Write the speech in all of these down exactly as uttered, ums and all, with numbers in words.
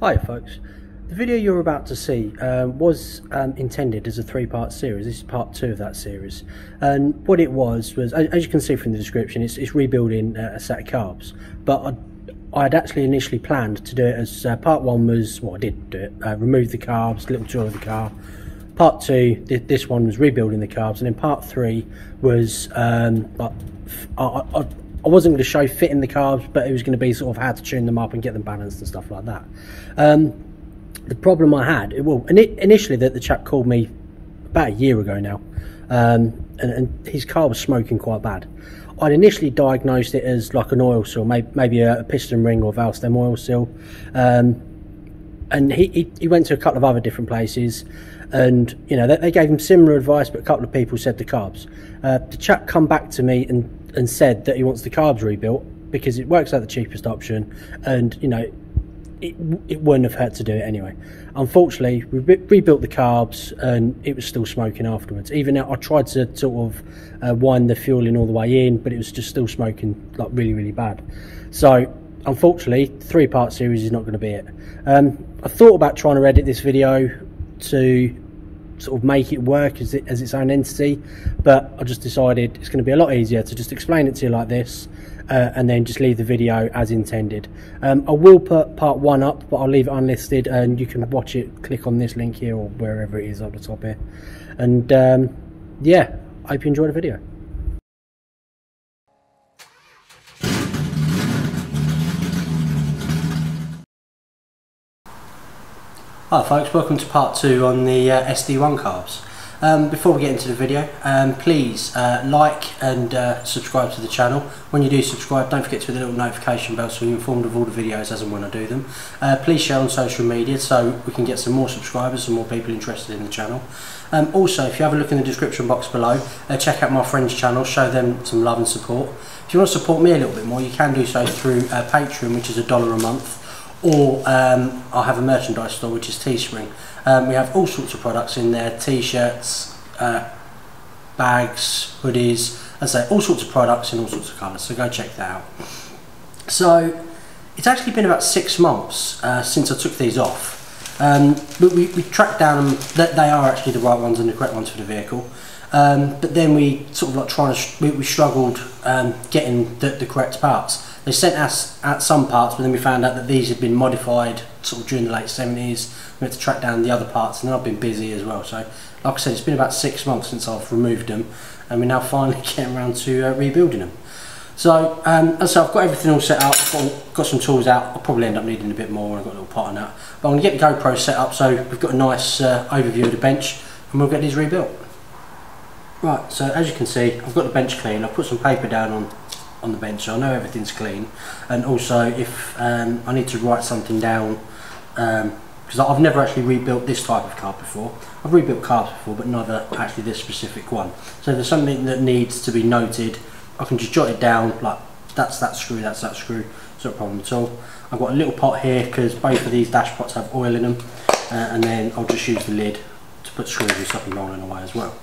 Hi folks, the video you're about to see uh, was um, intended as a three-part series. This is part two of that series, and what it was was, as you can see from the description, it's, it's rebuilding uh, a set of carbs, but I had actually initially planned to do it as uh, part one was, well, I did do it, uh, remove the carbs, little tour of the car. Part two, th this one was rebuilding the carbs, and then part three was um, I, I, I, I wasn't going to show fitting the carbs, but it was going to be sort of how to tune them up and get them balanced and stuff like that. Um, the problem I had, it, well, initially that the chap called me about a year ago now, um, and, and his car was smoking quite bad. I'd initially diagnosed it as like an oil seal, maybe, maybe a, a piston ring or valve stem oil seal, um, and he, he, he went to a couple of other different places, and you know they, they gave him similar advice, but a couple of people said the carbs. Uh, the chap come back to me and. and said that he wants the carbs rebuilt because it works out the cheapest option, and you know it, it wouldn't have hurt to do it anyway. Unfortunately, we re rebuilt the carbs and it was still smoking afterwards. Even though I tried to sort of uh, wind the fueling all the way in, but it was just still smoking like really really bad. So unfortunately, three part series is not going to be it. um, I thought about trying to edit this video to sort of make it work as, it, as its own entity, but I just decided it's going to be a lot easier to just explain it to you like this, uh, and then just leave the video as intended. um, I will put part one up, but I'll leave it unlisted, and you can watch it, click on this link here or wherever it is up the top here, and um, yeah, I hope you enjoy the video. Hi folks, welcome to part two on the uh, S D one carbs. Um, before we get into the video, um, please uh, like and uh, subscribe to the channel. When you do subscribe, don't forget to hit the little notification bell so you're informed of all the videos as and when I do them. Uh, please share on social media so we can get some more subscribers and more people interested in the channel. Um, also, if you have a look in the description box below, uh, check out my friend's channel, show them some love and support. If you want to support me a little bit more, you can do so through uh, Patreon, which is a dollar a month. Or um, I have a merchandise store, which is Teespring. Um, we have all sorts of products in there: t-shirts, uh, bags, hoodies, as I say, all sorts of products in all sorts of colours, so go check that out. So it's actually been about six months uh, since I took these off, um, but we, we tracked down that they are actually the right ones and the correct ones for the vehicle. Um, but then we sort of like trying to, we, we struggled um, getting the, the correct parts. They sent us at some parts, but then we found out that these had been modified sort of during the late seventies. We had to track down the other parts, and then I've been busy as well. So, like I said, it's been about six months since I've removed them, and we're now finally getting around to uh, rebuilding them. So, um, so I've got everything all set up, got, got some tools out. I'll probably end up needing a bit more. I've got a little pot on that, but I'm going to get the GoPro set up so we've got a nice uh, overview of the bench, and we'll get these rebuilt. Right. So, as you can see, I've got the bench clean. I've put some paper down on. On the bench, so I know everything's clean, and also if um, I need to write something down, because um, I've never actually rebuilt this type of carb before. I've rebuilt carbs before, but never actually this specific one. So if there's something that needs to be noted, I can just jot it down, like that's that screw, that's that screw, it's not a problem at all. I've got a little pot here because both of these dash pots have oil in them, uh, and then I'll just use the lid to put screws and stuff and rolling away as well.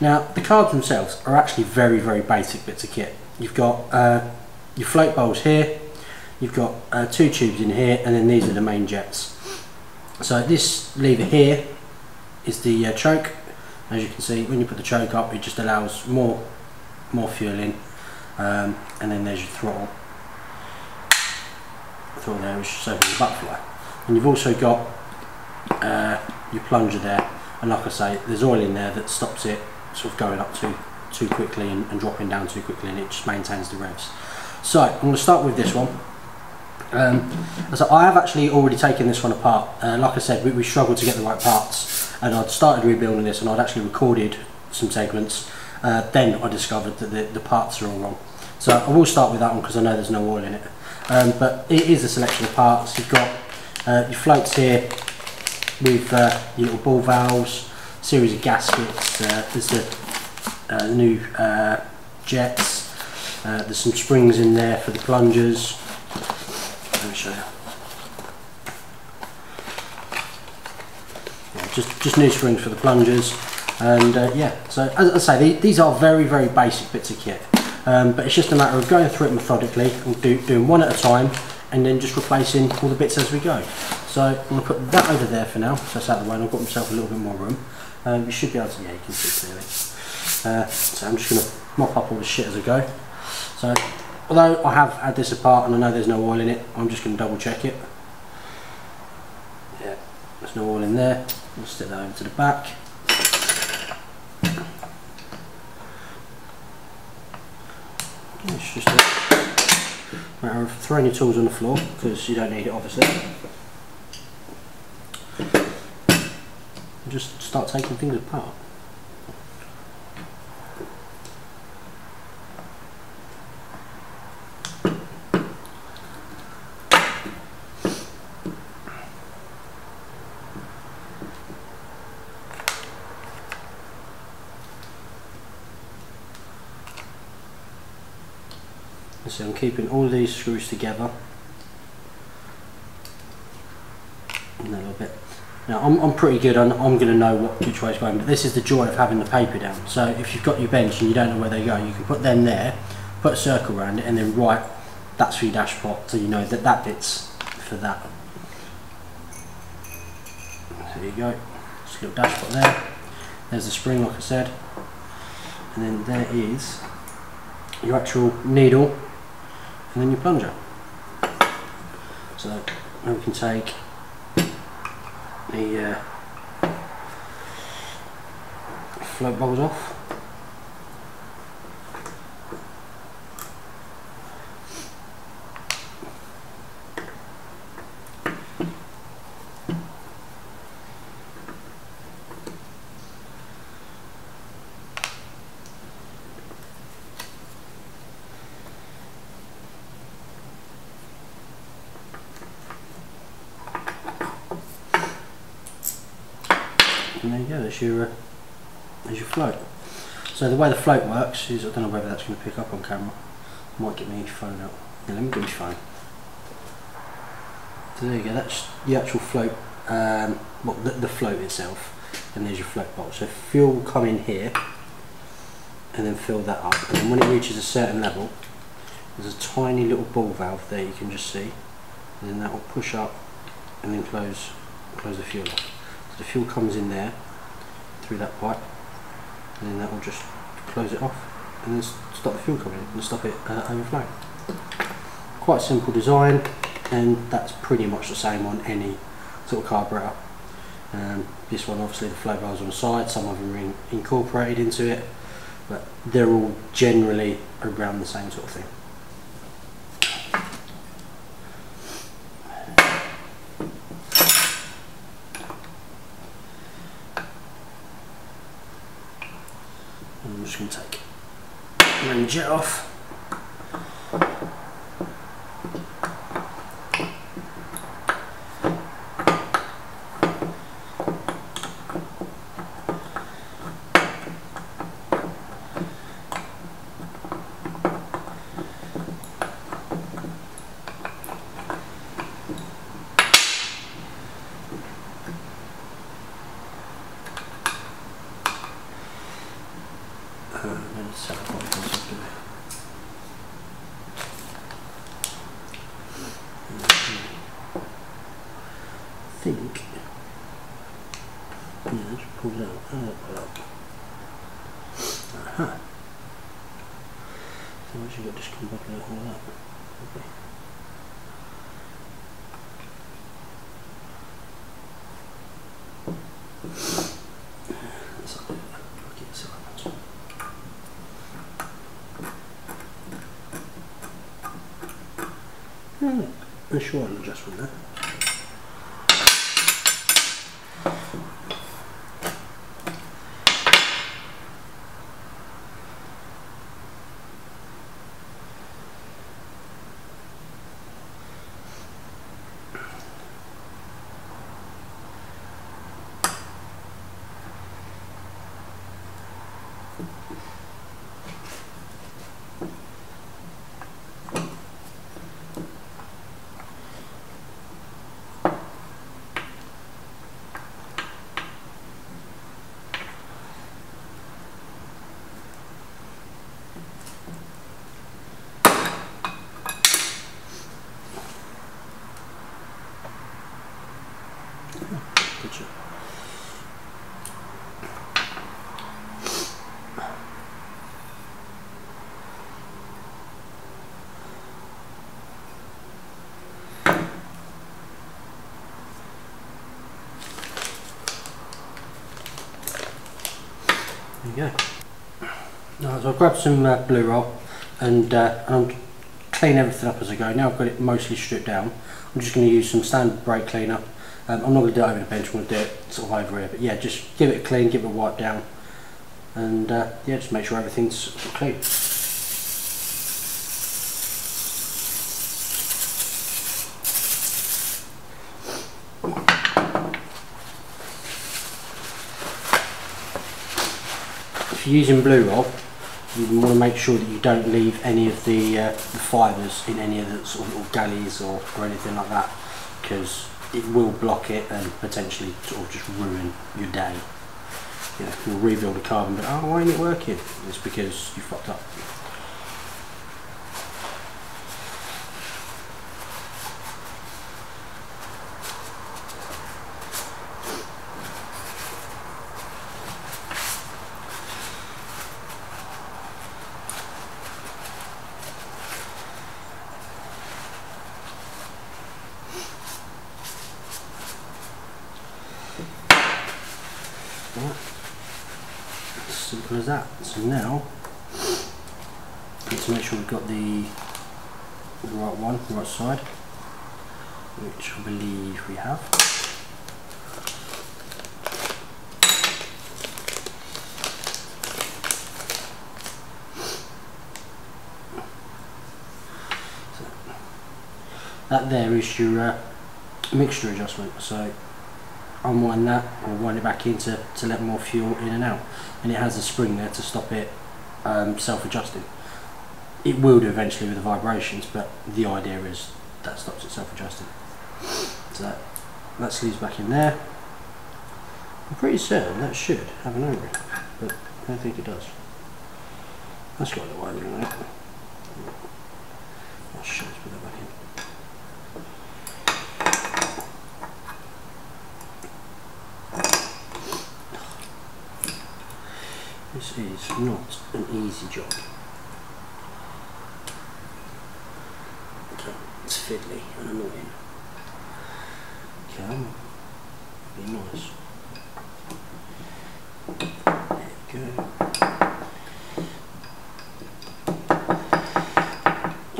Now the carbs themselves are actually very very basic bits of kit. You've got uh, your float bowls here, you've got uh, two tubes in here, and then these are the main jets. So this lever here is the uh, choke. As you can see, when you put the choke up, it just allows more more fuel in, um, and then there's your throttle. The throttle there, which is serving the butterfly. And you've also got uh, your plunger there, and like I say, there's oil in there that stops it sort of going up to too quickly and, and dropping down too quickly, and it just maintains the revs. So I'm going to start with this one. Um, so I have actually already taken this one apart. Uh, like I said, we, we struggled to get the right parts, and I'd started rebuilding this, and I'd actually recorded some segments. Uh, then I discovered that the, the parts are all wrong. So I will start with that one because I know there's no oil in it. Um, but it is a selection of parts. You've got uh, your floats here with uh, your little ball valves, series of gaskets. Uh, there's the Uh, new uh, jets, uh, there's some springs in there for the plungers. Let me show you. Yeah, just, just new springs for the plungers, and uh, yeah, so as I say, these are very very basic bits of kit, um, but it's just a matter of going through it methodically and do, doing one at a time, and then just replacing all the bits as we go. So I'm going to put that over there for now, so that's out of the way, and I've got myself a little bit more room. Um, you should be able to, yeah, you can see clearly. Uh, so I'm just going to mop up all the shit as I go. So although I have had this apart and I know there's no oil in it, I'm just going to double check it. Yeah, there's no oil in there. We'll stick that over to the back. It's just a matter of throwing your tools on the floor because you don't need it, obviously. And just start taking things apart. So I'm keeping all of these screws together in a little bit. Now I'm, I'm pretty good on, I'm going to know what which way is going, but this is the joy of having the paper down. So if you've got your bench and you don't know where they go, you can put them there, put a circle around it and then right, that's for your dash pot, so you know that that bit's for that. There you go, just a little dash pot there. There's the spring like I said, and then there is your actual needle and then your plunger. So now we can take the uh, float bubbles off. And there you go, there's your, uh, there's your float. So the way the float works is, I don't know whether that's going to pick up on camera. Might get me phone out. Yeah, let me get my phone. So there you go, that's the actual float, um, well, the, the float itself. And there's your float bolt. So fuel will come in here and then fill that up. And then when it reaches a certain level, there's a tiny little ball valve there you can just see. And then that will push up and then close, close the fuel off. So the fuel comes in there through that pipe, and then that will just close it off and then stop the fuel coming in and stop it uh, overflowing. Quite simple design, and that's pretty much the same on any sort of carburetor. Um, this one, obviously, the flow valves on the side, some of them are in incorporated into it, but they're all generally around the same sort of thing. I'm just going to take the jet off. I think, yeah, let's pull that up, pull up. Aha. So once you got this combobulated all up, okay. I'm sure I'll adjust from that. picture. There you go. Now, so I've grabbed some uh, blue roll and, uh, and I'm clean everything up as I go. Now I've got it mostly stripped down, I'm just going to use some standard brake cleaner. Um, I'm not going to do it over the bench, I'm going to do it sort of over here. But yeah, just give it a clean, give it a wipe down, and uh, yeah, just make sure everything's sort of clean. If you're using blue roll, you want to make sure that you don't leave any of the, uh, the fibres in any of the sort of little galleys or, or anything like that, because it will block it and potentially sort of just ruin your day. You know, you'll rebuild the carbon, but oh, why ain't it working? It's because you fucked up. Simple as that. So now, need to make sure we've got the right one, the right side, which I believe we have. So that there is your uh, mixture adjustment. So unwind that or wind it back in to, to let more fuel in and out, and it has a spring there to stop it um, self-adjusting. It will do eventually with the vibrations, but the idea is that stops it self-adjusting. So that, that sleeves back in there. I'm pretty certain that should have an O-ring, but I don't think it does. That's got a little O-ring on it. I should just put that back in. This is not an easy job. Okay, it's fiddly and annoying. Okay, be nice. There you go.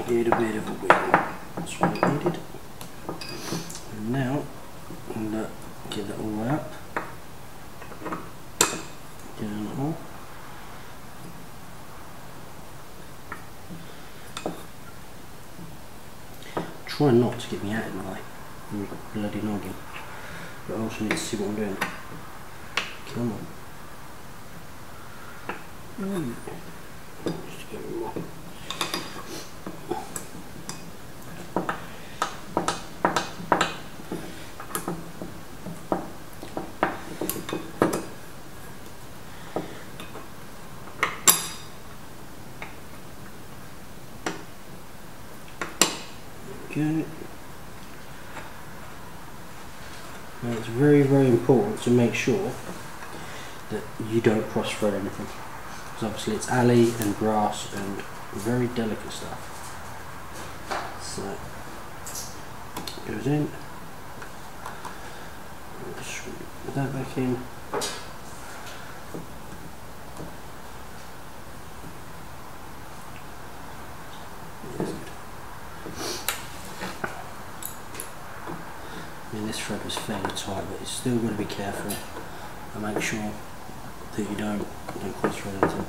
Need a bit of a wiggle. That's what I needed. And now, I'm going to get that all the way up. Get it in the hole. Try not to get me out of my bloody noggin, but I also need to see what I'm doing. Come on. Mm. Just go Good. Now it's very, very important to make sure that you don't cross-thread anything, because obviously it's alley and grass and very delicate stuff. So goes in. Screw that back in. Thread is fairly tight, but it's still got to be careful and make sure that you don't, don't cross thread anything.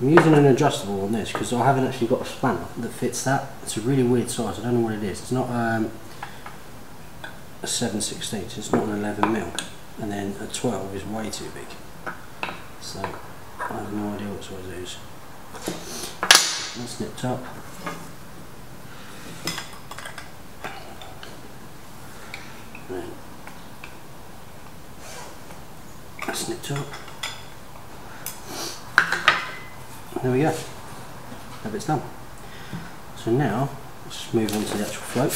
I'm using an adjustable on this because I haven't actually got a spanner that fits that. It's a really weird size, I don't know what it is. It's not um, a seven sixteenths, it's not an eleven mil, and then a twelve is way too big. So I have no idea what size it is. That's nipped up. Then that's nipped up. there we go. Now it's done. So now let's move on to the actual float.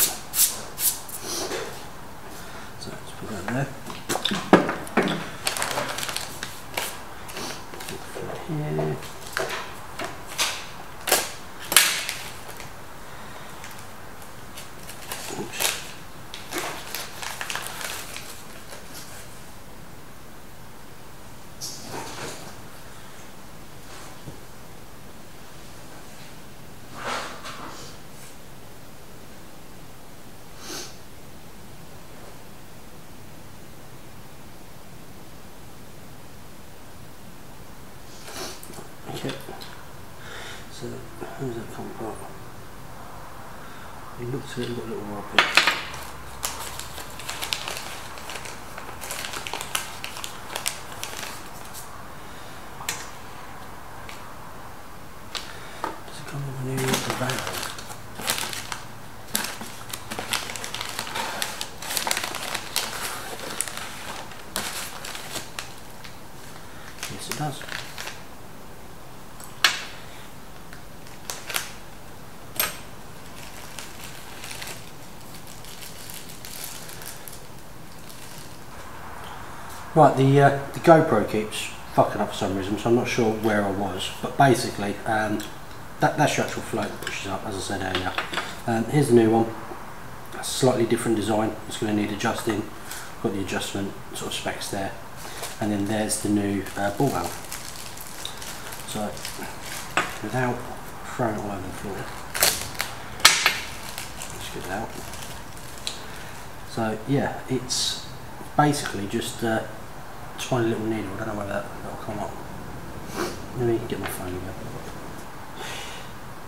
So let's put that there. Here. Oops. So, where's that come apart? It looks like it's got a little rub in. Does it come with a new valve? Yes, it does. Right, the, uh, the GoPro keeps fucking up for some reason, so I'm not sure where I was, but basically um, that, that's your actual float that pushes up, as I said earlier. Um, here's the new one, a slightly different design, it's going to need adjusting, got the adjustment sort of specs there, and then there's the new uh, ball valve. So, without throwing it all over the floor, let's get it out. So yeah, it's basically just uh, tiny little needle. I don't know whether that, that'll come up. Let me get my phone again.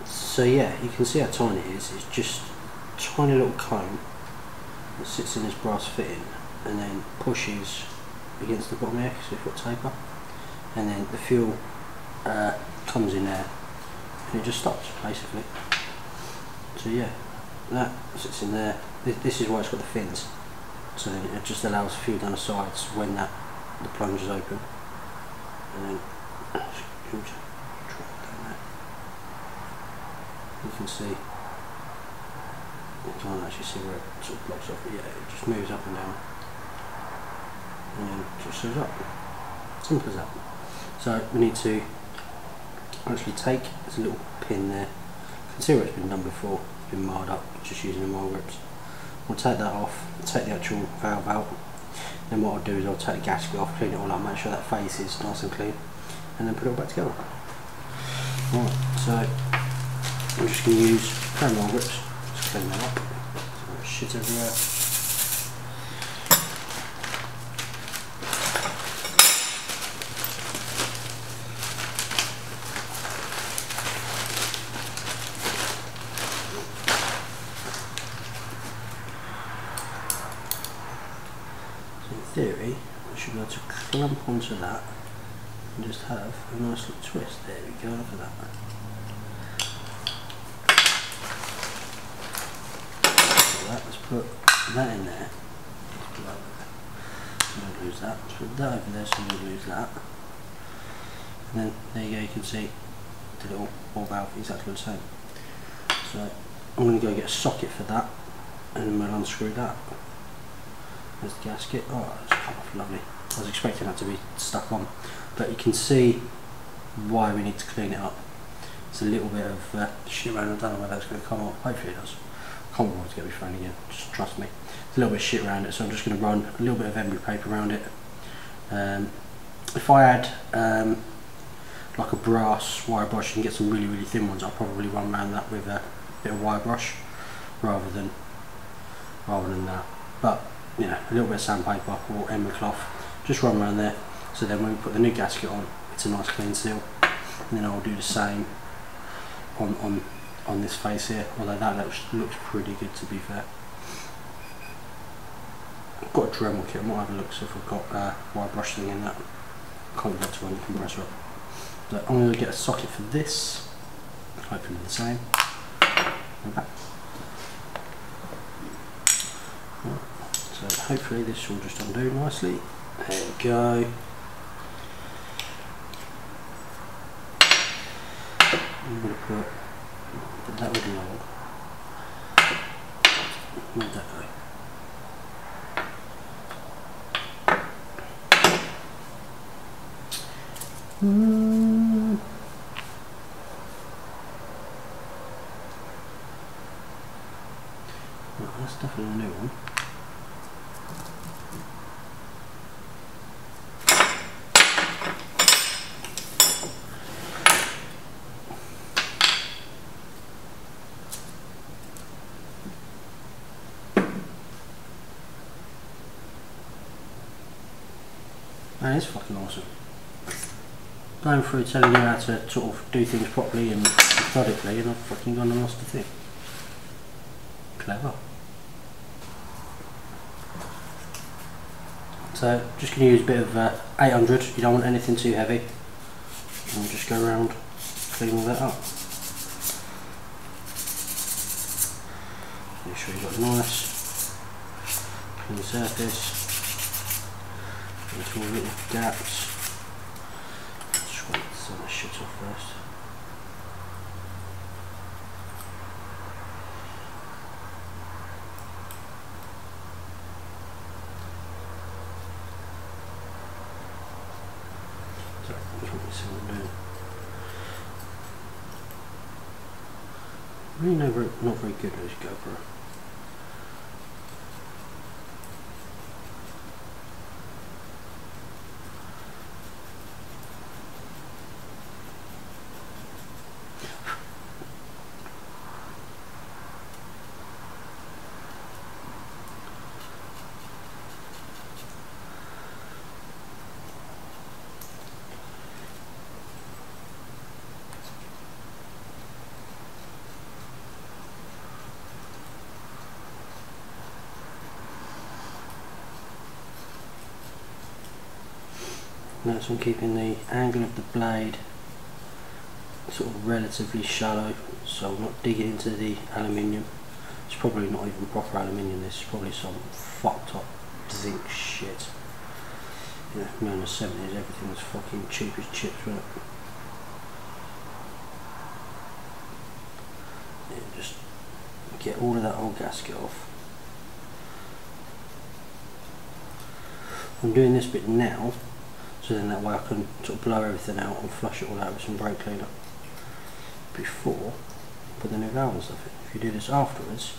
So yeah, you can see how tiny it is. It's just a tiny little cone that sits in this brass fitting and then pushes against the bottom here because we've got taper, and then the fuel uh, comes in there and it just stops basically. So yeah, that sits in there. This is why it's got the fins. So then it just allows fuel down the sides when that the plunge is open, and then you can see, I can't actually see where it sort of blocks off, but yeah, it just moves up and down and then just goes up. Simple as that. So we need to actually take this little pin there. You can see where it's been done before, it's been marred up just using the mile grips. We'll take that off, take the actual valve out, then what I'll do is I'll take the gasket off, clean it all up, make sure that face is nice and clean, and then put it all back together. Right, so I'm just going to use Dremel grips, just clean that up, so shit everywhere. Theory, I should be able to clamp onto that and just have a nice little twist. There we go, look at that. Let's put that in there. So I'm going to lose that. Let's put that over there so I'm going to lose that. And then there you go, you can see the little ball valve exactly the same. So I'm going to go get a socket for that and then we'll unscrew that. There's the gasket. Oh, that's come off lovely. I was expecting that to be stuck on, but you can see why we need to clean it up. It's a little bit of uh, shit around. I don't know whether that's going to come off. Hopefully it does. I can't remember to get my phone again. Just trust me. It's a little bit of shit around it, so I'm just going to run a little bit of emery paper around it. Um, if I had um, like a brass wire brush, you can get some really really thin ones. I'll probably run around that with a bit of wire brush rather than rather than that. But you know, a little bit of sandpaper or emery cloth, just run around there, so then when we put the new gasket on, it's a nice clean seal. And then I'll do the same on on, on this face here, although that looks, looks pretty good to be fair. I've got a Dremel kit, I might have a look, so if I've got a uh, wire brush thing in that, can't get to run the compressor up. So I'm going to get a socket for this, hopefully the same, and back. So hopefully this will just undo nicely. There we go. I'm going to put that would be old. Move that way. Mm. Right, that's definitely a new one. That is fucking awesome. Going through telling you how to sort of do things properly and methodically, and I've fucking gone and lost the thing. Clever. So just going to use a bit of uh, eight hundred, you don't want anything too heavy. And we'll just go around, clean all that up. Make sure you've got a nice clean surface. Little, little gaps. Just wipe some of the shit off first. Sorry, I can't really see what I'm doing. I'm really never, not very good at this GoPro. That's on keeping the angle of the blade sort of relatively shallow, so I'm not digging into the aluminium. It's probably not even proper aluminium, this is probably some fucked up zinc shit. Yeah, you know, in the seventies everything was fucking cheap as chips, wasn't it? Yeah, just get all of that old gasket off. I'm doing this bit now, so then that way I can sort of blow everything out and flush it all out with some brake cleaner before I put the new valve and stuff in. If you do this afterwards,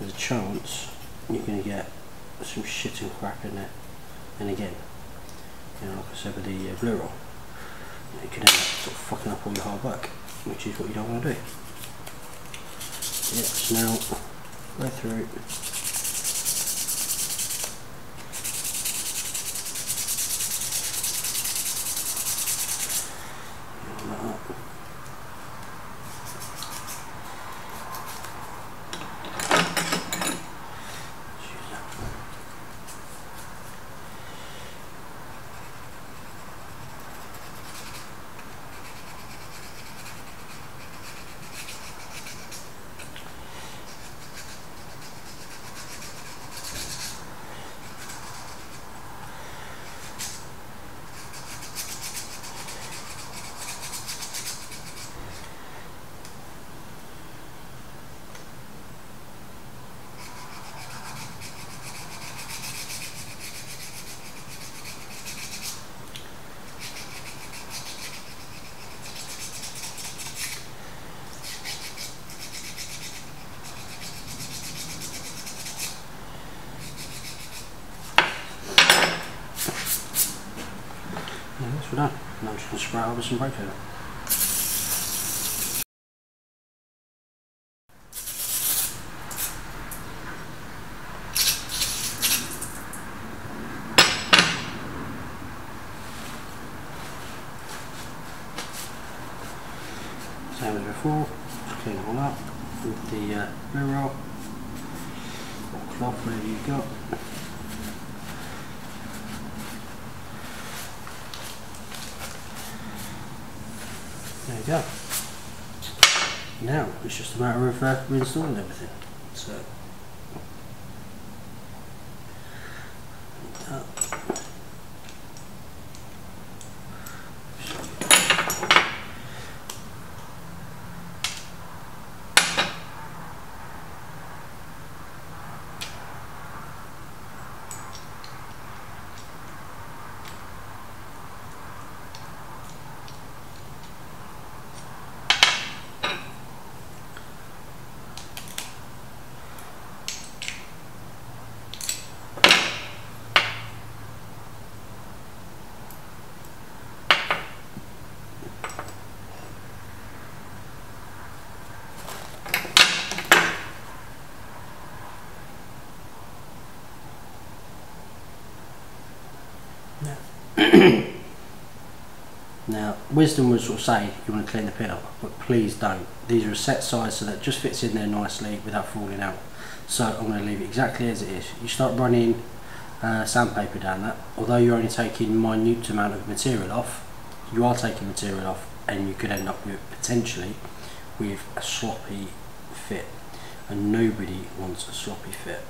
there's a chance you're going to get some shit and crap in there. And again, you know, like I said with the uh, blue roll, you know, you can end up sort of fucking up all your hard work, which is what you don't want to do. Yep, so now go through. Done. Now I'm just going to spray over some brake cleaner. Same as before, just clean it all up with the uh, blue roll or cloth, whatever you've got. There we go. Now it's just a matter of uh, reinstalling everything. So Now, wisdom would sort of say you want to clean the pit up, but please don't. These are a set size so that it just fits in there nicely without falling out. So I'm going to leave it exactly as it is. You start running uh, sandpaper down that. Although you're only taking a minute amount of material off, you are taking material off, and you could end up with potentially with a sloppy fit, and nobody wants a sloppy fit.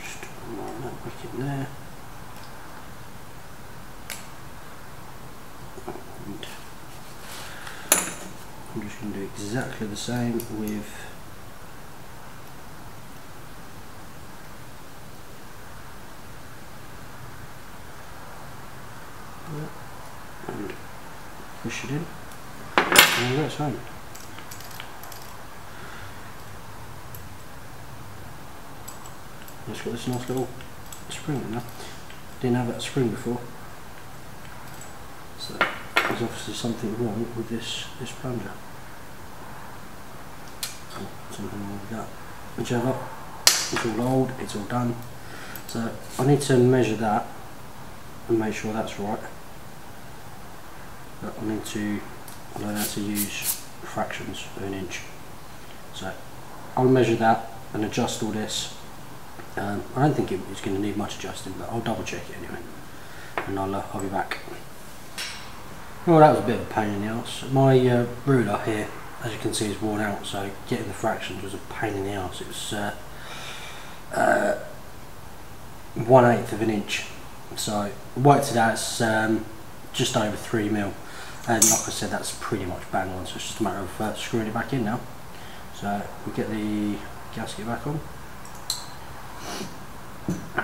Just line that back in there. And I'm just going to do exactly the same with and push it in, and that's home. It's got this nice little spring in there. Didn't have that spring before, so there's obviously something wrong with this this plunger, or something wrong with that. Whichever, it's all old, it's all done. So I need to measure that and make sure that's right. But I need to learn how to use fractions of an inch. So I'll measure that and adjust all this. Um, I don't think it's going to need much adjusting, but I'll double check it anyway, and I'll, uh, I'll be back. Well, that was a bit of a pain in the arse. My uh, ruler here, as you can see, is worn out, so getting the fractions was a pain in the arse. It was uh, uh, one eighth of an inch, so worked it out. It's um, just over three mil, and like I said, that's pretty much bang on. So it's just a matter of uh, screwing it back in now. So we get the gasket back on. I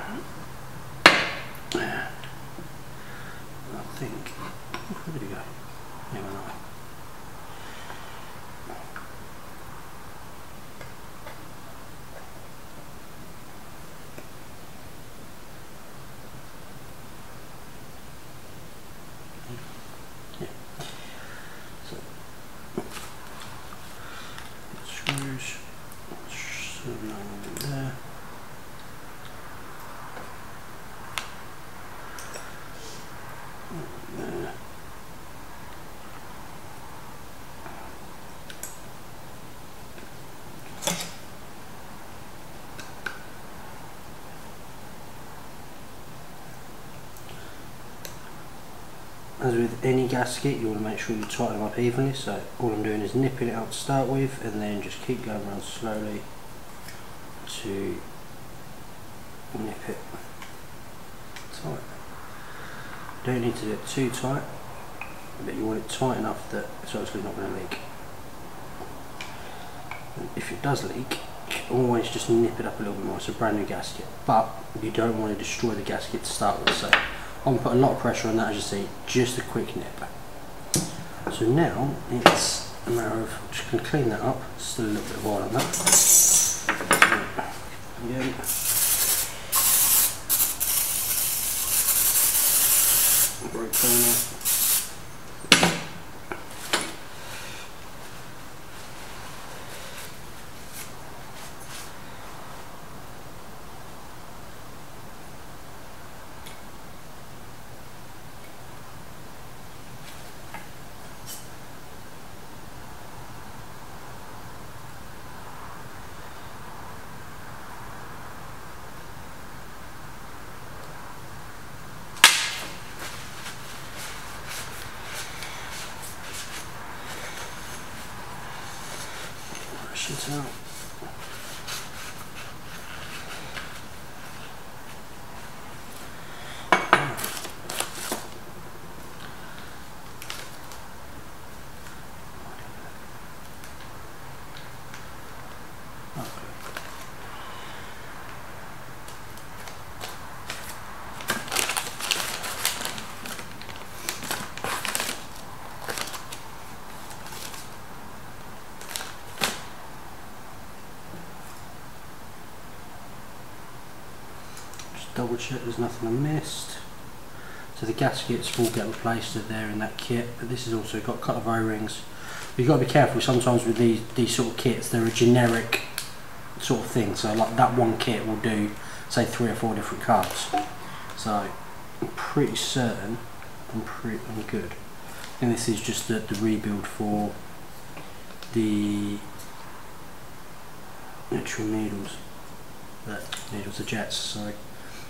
think, where did it go? Anyway, that way. Yeah. So, screws, so now there. As with any gasket, you want to make sure you tighten them up evenly, so all I'm doing is nipping it up to start with, and then just keep going around slowly to nip it tight. You don't need to do it too tight, but you want it tight enough that it's obviously not going to leak. And if it does leak, always just nip it up a little bit more. It's a brand new gasket, but you don't want to destroy the gasket to start with, so I'm putting a lot of pressure on that, as you see, just a quick nip. So now it's a matter of just going to clean that up. Still a little bit of oil on that. So, again. Break it out. Double check there's nothing I missed. So the gaskets will get replaced, they're there in that kit, but this has also got a couple of O-rings. You've got to be careful sometimes with these, these sort of kits. They're a generic sort of thing, so like that one kit will do say three or four different colours. So I'm pretty certain I'm pretty I'm good. And this is just the, the rebuild for the actual needles. The needles are jets, so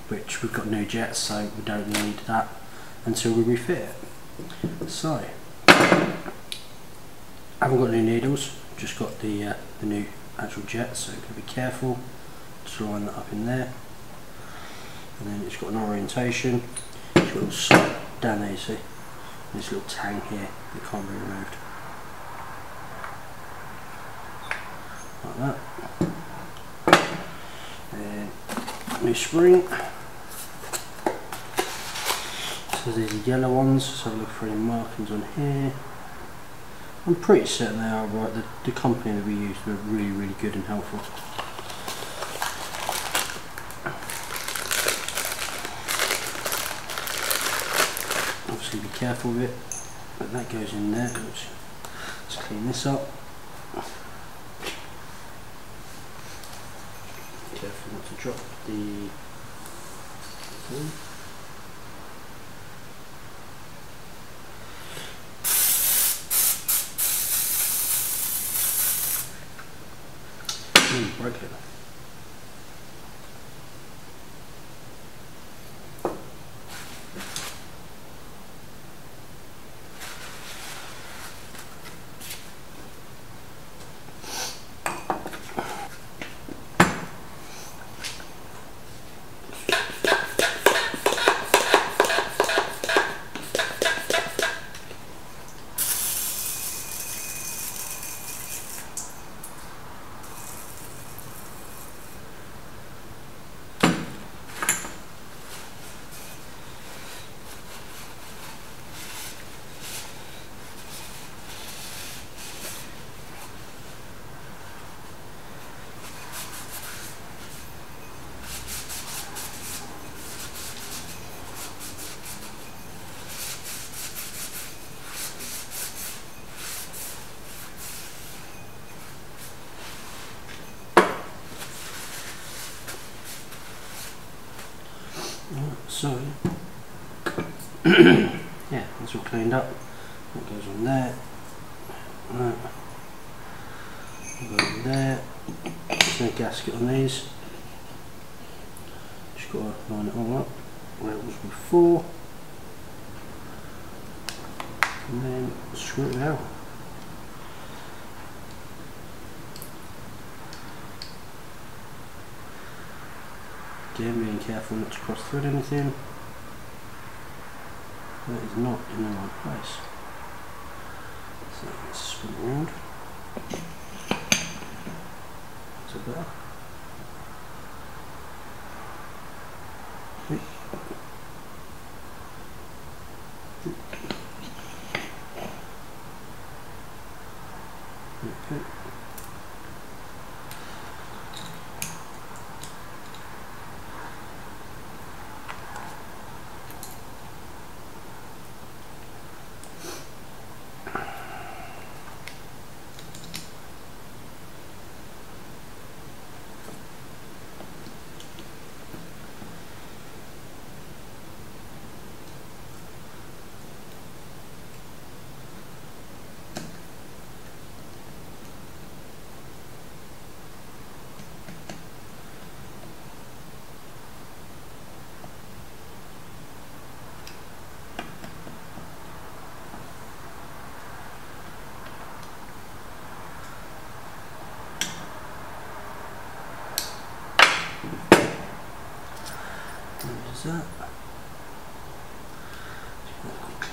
which we've got new jets, so we don't need that until we refit it. So I haven't got new needles, just got the uh, the new actual jets, so we've got to be careful. Just line that up in there, and then it's got an orientation. It's got a little slot down there, you see. And this little tang here that can't be removed. Like that. And new spring. So these are yellow ones, so look for any markings on here. I'm pretty certain they are right. The, the company that we used were really, really good and helpful. Obviously be careful with it, but that goes in there. Let's, let's clean this up. Careful not to drop the thing. Mm, break it. So, yeah, that's all cleaned up. That goes on there. That goes on there. There's no gasket on these. Just got to line it all up where it was before. And then screw it out. Again, being careful not to cross thread anything. That is not in the right place. So let's spin it around. That's a better. Okay. That.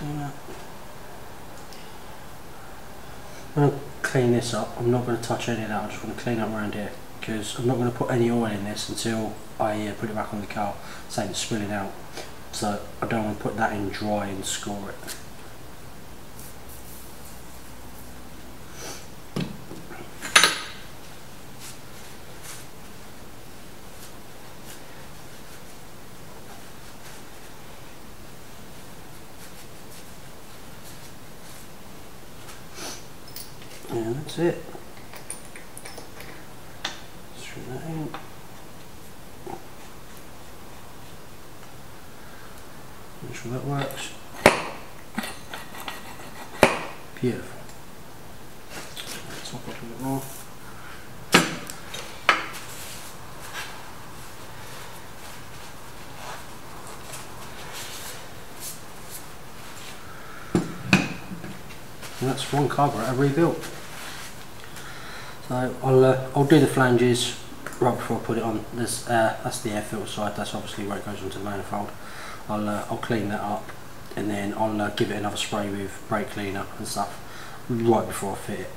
Clean up. I'm going to clean this up. I'm not going to touch any of that. I'm just going to clean up around here because I'm not going to put any oil in this until I uh, put it back on the car, saying it's spilling out. So I don't want to put that in dry and score it. And that's it. Screw that in. Make sure that works. Beautiful. Let's knock off a bit more. And that's one carburetor I rebuilt. So I'll uh, I'll do the flanges right before I put it on. This uh, that's the air filter side. That's obviously where it goes onto the manifold. I'll uh, I'll clean that up, and then I'll uh, give it another spray with brake cleaner and stuff right before I fit it.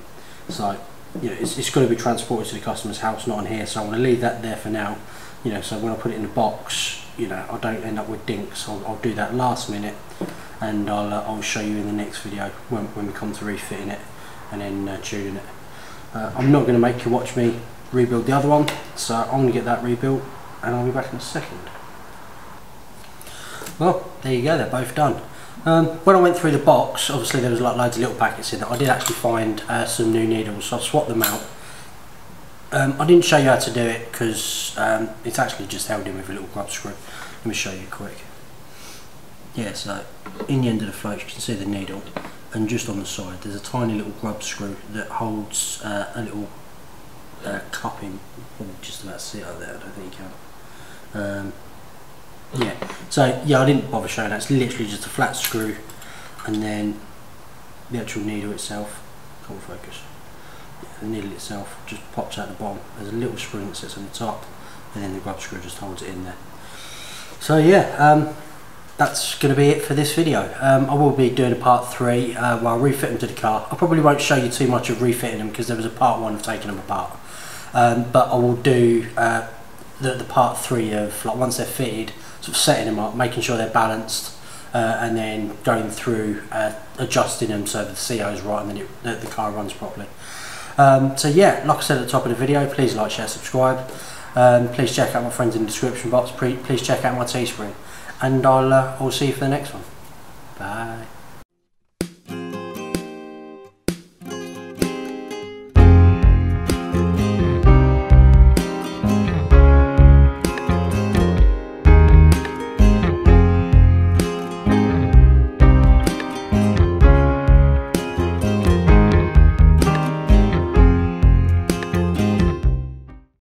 So you know it's it's going to be transported to the customer's house, not on here. So I want to leave that there for now. You know, so when I put it in the box, you know, I don't end up with dinks. I'll, I'll do that last minute, and I'll uh, I'll show you in the next video when when we come to refitting it and then uh, tuning it. Uh, I'm not going to make you watch me rebuild the other one, so I'm going to get that rebuilt and I'll be back in a second. Well, there you go, they're both done. Um, when I went through the box, obviously there was like loads of little packets in that. I did actually find uh, some new needles, so I swapped them out. Um, I didn't show you how to do it because um, it's actually just held in with a little grub screw. Let me show you quick. Yeah, so in the end of the float you can see the needle. And just on the side there's a tiny little grub screw that holds uh, a little uh, cupping. Probably just about see it out there, I don't think you can. Um, yeah, so yeah, I didn't bother showing that. It's literally just a flat screw and then the actual needle itself, can't focus, yeah, the needle itself just pops out the bottom. There's a little spring that sits on the top and then the grub screw just holds it in there. So yeah, um, that's going to be it for this video. Um, I will be doing a part three uh, where I refit them to the car. I probably won't show you too much of refitting them because there was a part one of taking them apart. Um, but I will do uh, the, the part three of like once they're fitted, sort of setting them up, making sure they're balanced, uh, and then going through uh, adjusting them so that the C O is right and then it, the, the car runs properly. Um, so yeah, like I said at the top of the video, please like, share, subscribe. Um, please check out my friends in the description box. Please check out my Teespring. And I'll, uh, I'll see you for the next one. Bye.